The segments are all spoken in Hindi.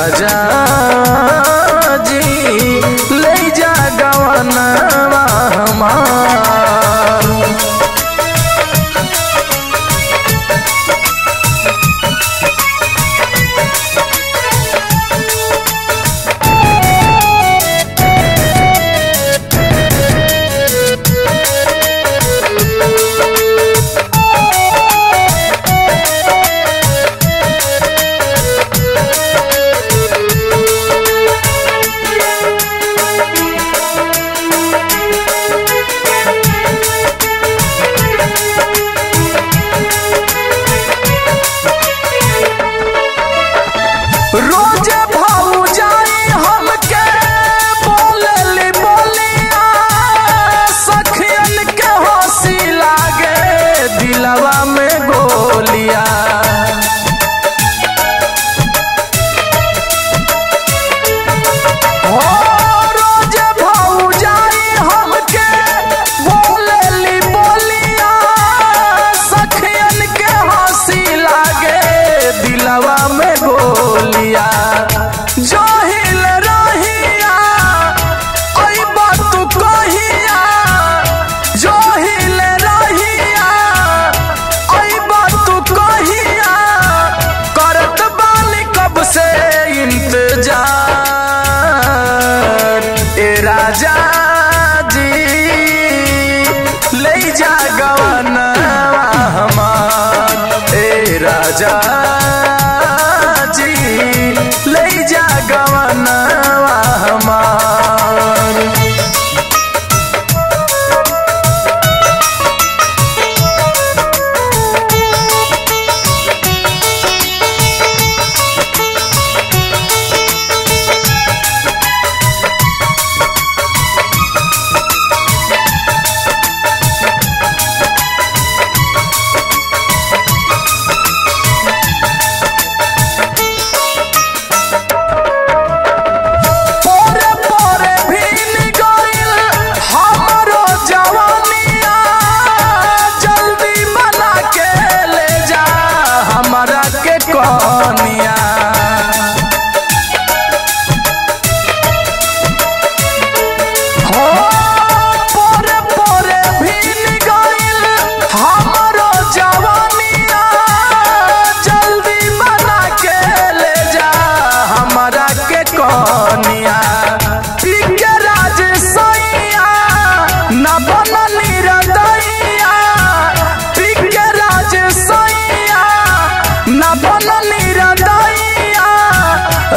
राजा जी ले जा गवनवा हमार।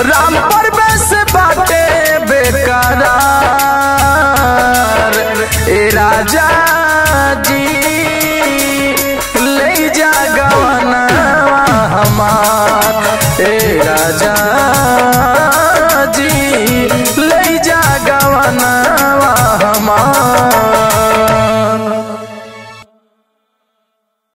राम पर बस बाटे बेकरार, ए राजा जी ले जा गवनवा हमार।